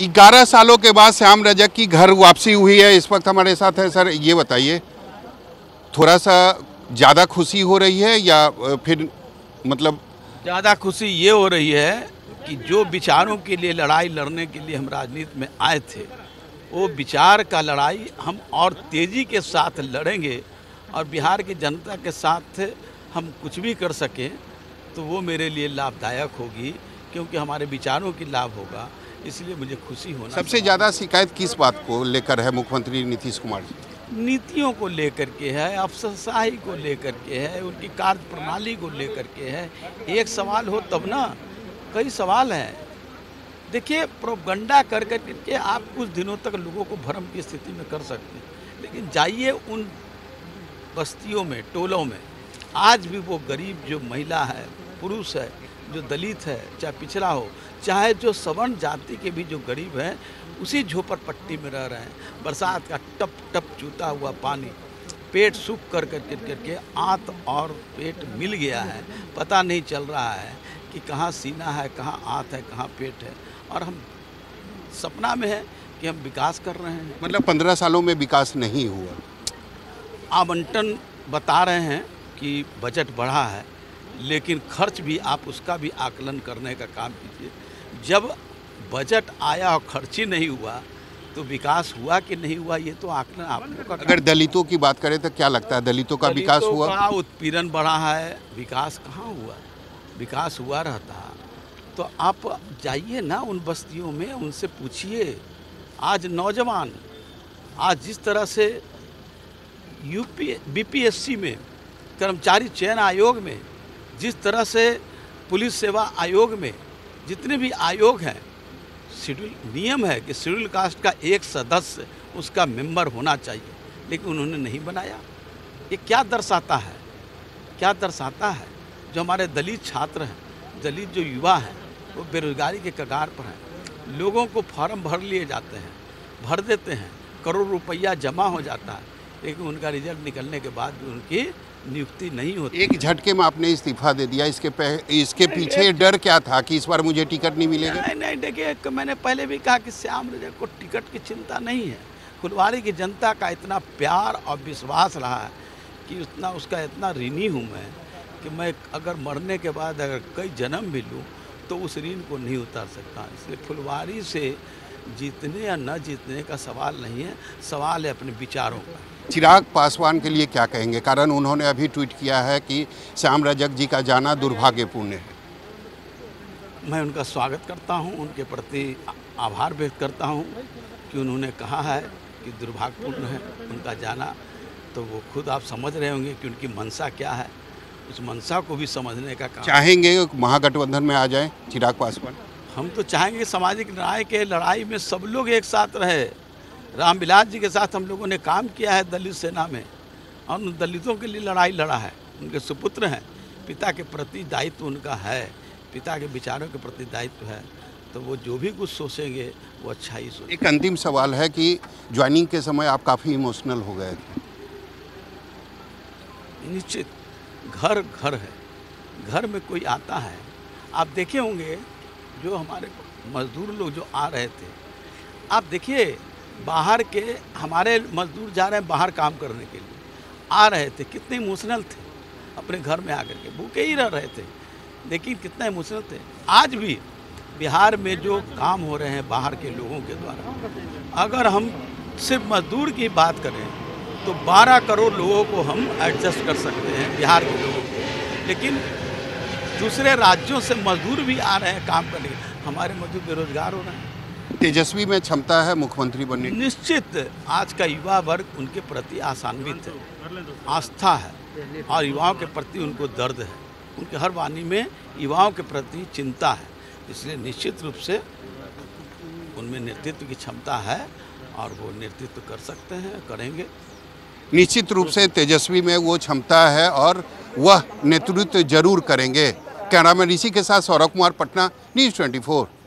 11 सालों के बाद श्याम रजक की घर वापसी हुई है। इस वक्त हमारे साथ है। सर, ये बताइए, थोड़ा सा ज़्यादा खुशी हो रही है या फिर मतलब? ज़्यादा खुशी ये हो रही है कि जो विचारों के लिए लड़ाई लड़ने के लिए हम राजनीति में आए थे, वो विचार का लड़ाई हम और तेज़ी के साथ लड़ेंगे और बिहार की जनता के साथ हम कुछ भी कर सकें तो वो मेरे लिए लाभदायक होगी, क्योंकि हमारे विचारों की लाभ होगा, इसलिए मुझे खुशी होना। सबसे ज़्यादा शिकायत किस बात को लेकर है मुख्यमंत्री नीतीश कुमार जी? नीतियों को लेकर के है, अफसरशाही को लेकर के है, उनकी कार्य प्रणाली को लेकर के है। एक सवाल हो तब ना, कई सवाल हैं। देखिए, प्रोपगंडा कर कर के आप कुछ दिनों तक लोगों को भ्रम की स्थिति में कर सकते हैं, लेकिन जाइए उन बस्तियों में, टोलों में। आज भी वो गरीब जो महिला है, पुरुष है, जो दलित है, चाहे पिछड़ा हो, चाहे जो सवर्ण जाति के भी जो गरीब हैं, उसी झोपड़पट्टी में रह रहे हैं। बरसात का टप टप चूता हुआ पानी, पेट सूख कर करके करके आंत और पेट मिल गया है, पता नहीं चल रहा है कि कहाँ सीना है, कहाँ आंत है, कहाँ पेट है। और हम सपना में है कि हम विकास कर रहे हैं। मतलब 15 सालों में विकास नहीं हुआ। आवंटन बता रहे हैं कि बजट बढ़ा है, लेकिन खर्च भी आप उसका भी आकलन करने का काम कीजिए। जब बजट आया और खर्च ही नहीं हुआ तो विकास हुआ कि नहीं हुआ, ये तो आकलन आपको करना। अगर दलितों की बात करें तो क्या लगता है, दलितों का विकास हुआ? उत्पीड़न बढ़ा है, विकास कहाँ हुआ? विकास हुआ रहता तो आप जाइए ना उन बस्तियों में, उनसे पूछिए। आज नौजवान, आज जिस तरह से UP BPSC में, कर्मचारी चयन आयोग में, जिस तरह से पुलिस सेवा आयोग में, जितने भी आयोग हैं, शेड्यूल नियम है कि शेड्यूल कास्ट का एक सदस्य उसका मेंबर होना चाहिए, लेकिन उन्होंने नहीं बनाया। ये क्या दर्शाता है? क्या दर्शाता है? जो हमारे दलित छात्र हैं, दलित जो युवा हैं, वो बेरोजगारी के कगार पर हैं। लोगों को फॉर्म भर लिए जाते हैं, भर देते हैं, करोड़ रुपया जमा हो जाता है, लेकिन उनका रिजल्ट निकलने के बाद भी उनकी नियुक्ति नहीं होती। एक झटके में आपने इस्तीफा दे दिया, इसके पीछे डर क्या था कि इस बार मुझे टिकट नहीं मिलेगा? नहीं, देखिए, मैंने पहले भी कहा कि श्याम रजक को टिकट की चिंता नहीं है। फुलवारी की जनता का इतना प्यार और विश्वास रहा है कि उसका इतना ऋणी हूँ मैं कि मैं अगर मरने के बाद अगर कई जन्म भी लूँ तो उस ऋण को नहीं उतार सकता। इसलिए फुलवारी से जीतने या न जीतने का सवाल नहीं है, सवाल है अपने विचारों का। चिराग पासवान के लिए क्या कहेंगे? कारण उन्होंने अभी ट्वीट किया है कि श्याम रजक जी का जाना दुर्भाग्यपूर्ण है। मैं उनका स्वागत करता हूं, उनके प्रति आभार व्यक्त करता हूं कि उन्होंने कहा है कि दुर्भाग्यपूर्ण है उनका जाना, तो वो खुद आप समझ रहे होंगे कि उनकी मंशा क्या है। उस मंशा को भी समझने का काम। चाहेंगे महागठबंधन में आ जाए चिराग पासवान? हम तो चाहेंगे सामाजिक न्याय के लड़ाई में सब लोग एक साथ रहे। रामविलास जी के साथ हम लोगों ने काम किया है दलित सेना में, और उन दलितों के लिए लड़ाई लड़ा है। उनके सुपुत्र हैं, पिता के प्रति दायित्व उनका है, पिता के विचारों के प्रति दायित्व है, तो वो जो भी कुछ सोचेंगे वो अच्छा ही सोचेंगे। एक अंतिम सवाल है कि ज्वाइनिंग के समय आप काफ़ी इमोशनल हो गए थे। निश्चित, घर घर है, घर में कोई आता है। आप देखे होंगे जो हमारे मजदूर लोग जो आ रहे थे, आप देखिए बाहर के हमारे मजदूर जा रहे हैं बाहर काम करने के लिए, आ रहे थे, कितने इमोशनल थे। अपने घर में आकर के भूखे ही रह रहे थे, लेकिन कितना इमोशनल थे। आज भी बिहार में जो काम हो रहे हैं बाहर के लोगों के द्वारा, अगर हम सिर्फ मजदूर की बात करें तो 12 करोड़ लोगों को हम एडजस्ट कर सकते हैं बिहार के लोगों को, लेकिन दूसरे राज्यों से मजदूर भी आ रहे हैं काम करने के लिए, हमारे मजदूर बेरोजगार हो रहे हैं। तेजस्वी में क्षमता है मुख्यमंत्री बनने? निश्चित, आज का युवा वर्ग उनके प्रति आशान्वित है, आस्था है, और युवाओं के प्रति उनको दर्द है, उनके हर वाणी में युवाओं के प्रति चिंता है। इसलिए निश्चित रूप से उनमें नेतृत्व की क्षमता है और वो नेतृत्व कर सकते हैं, करेंगे। निश्चित रूप से तेजस्वी में वो क्षमता है और वह नेतृत्व जरूर करेंगे। कैमरामैन ऋषि के साथ सौरभ कुमार, पटना न्यूज 24।